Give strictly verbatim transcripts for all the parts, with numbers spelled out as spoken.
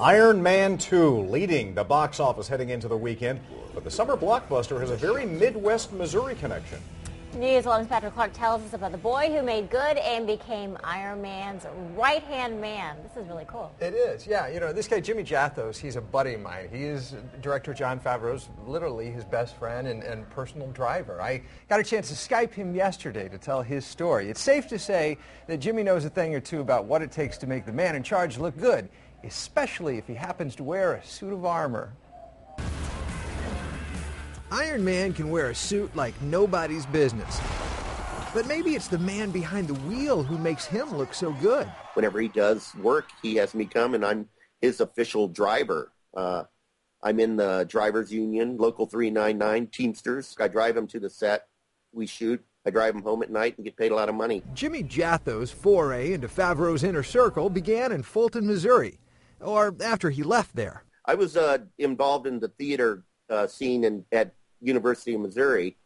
Iron Man two leading the box office heading into the weekend, but the summer blockbuster has a very Midwest Missouri connection. News eleven's Patrick Clark tells us about the boy who made good and became Iron Man's right-hand man. This is really cool. It is, yeah. You know, this guy, Jimmy Jathos, he's a buddy of mine. He is director John Favreau's, literally his best friend and, and personal driver. I got a chance to Skype him yesterday to tell his story. It's safe to say that Jimmy knows a thing or two about what it takes to make the man in charge look good, especially if he happens to wear a suit of armor. Iron Man can wear a suit like nobody's business. But maybe it's the man behind the wheel who makes him look so good. Whenever he does work, he has me come, and I'm his official driver. Uh, I'm in the driver's union, Local three ninety-nine, Teamsters. I drive him to the set. We shoot. I drive him home at night and get paid a lot of money. Jimmy Jathos' foray into Favreau's inner circle began in Fulton, Missouri, or after he left there. I was uh, involved in the theater uh, scene in, at University of Missouri,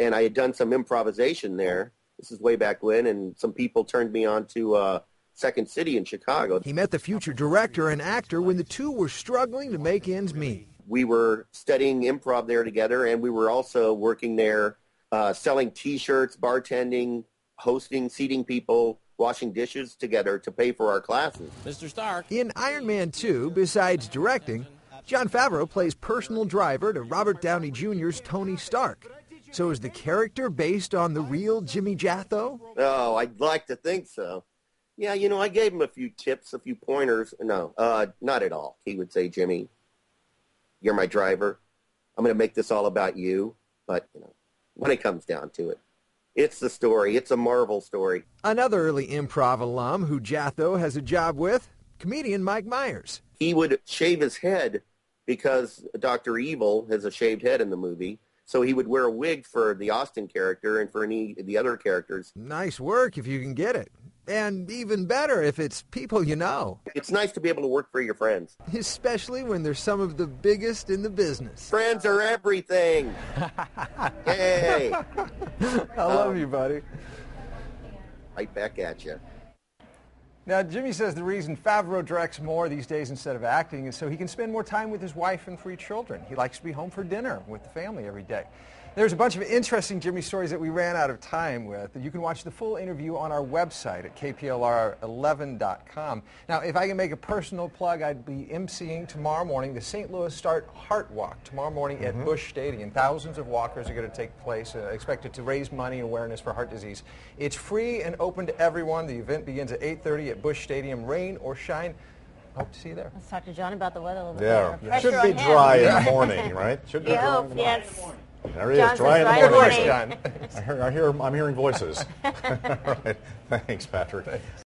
and I had done some improvisation there. This is way back when, and some people turned me on to uh, Second City in Chicago. He met the future director and actor when the two were struggling to make ends meet. We were studying improv there together, and we were also working there uh, selling T-shirts, bartending, hosting, seating people, washing dishes together to pay for our classes. Mister Stark. In Iron Man two, besides directing, John Favreau plays personal driver to Robert Downey Junior's Tony Stark. So is the character based on the real Jimmy Jathos? Oh, I'd like to think so. Yeah, you know, I gave him a few tips, a few pointers. No, uh, not at all. He would say, Jimmy, you're my driver. I'm going to make this all about you. But, you know, when it comes down to it, it's the story. It's a Marvel story. Another early improv alum who Jathos has a job with, comedian Mike Myers. He would shave his head, because Doctor Evil has a shaved head in the movie, so he would wear a wig for the Austin character and for any of the other characters. Nice work if you can get it. And even better if it's people you know. It's nice to be able to work for your friends. Especially when they're some of the biggest in the business. Friends are everything. Hey. I love um, you, buddy. Right back at you. Now, Jimmy says the reason Favreau directs more these days instead of acting is so he can spend more time with his wife and three children. He likes to be home for dinner with the family every day. There's a bunch of interesting Jimmy stories that we ran out of time with. You can watch the full interview on our website at K P L R eleven dot com. Now, if I can make a personal plug, I'd be emceeing tomorrow morning the Saint Louis Start Heart Walk, tomorrow morning at mm-hmm. Busch Stadium. Thousands of walkers are going to take place, uh, expected to raise money and awareness for heart disease. It's free and open to everyone. The event begins at eight thirty at Busch Stadium, rain or shine. Hope to see you there. Let's talk to John about the weather a little yeah. bit. Yeah, should be dry in the morning, right? Should be dry in the morning. Yes. There he John's is, dry in the morning. morning. John. I hear, I hear, I'm hearing voices. All right. Thanks, Patrick. Thanks.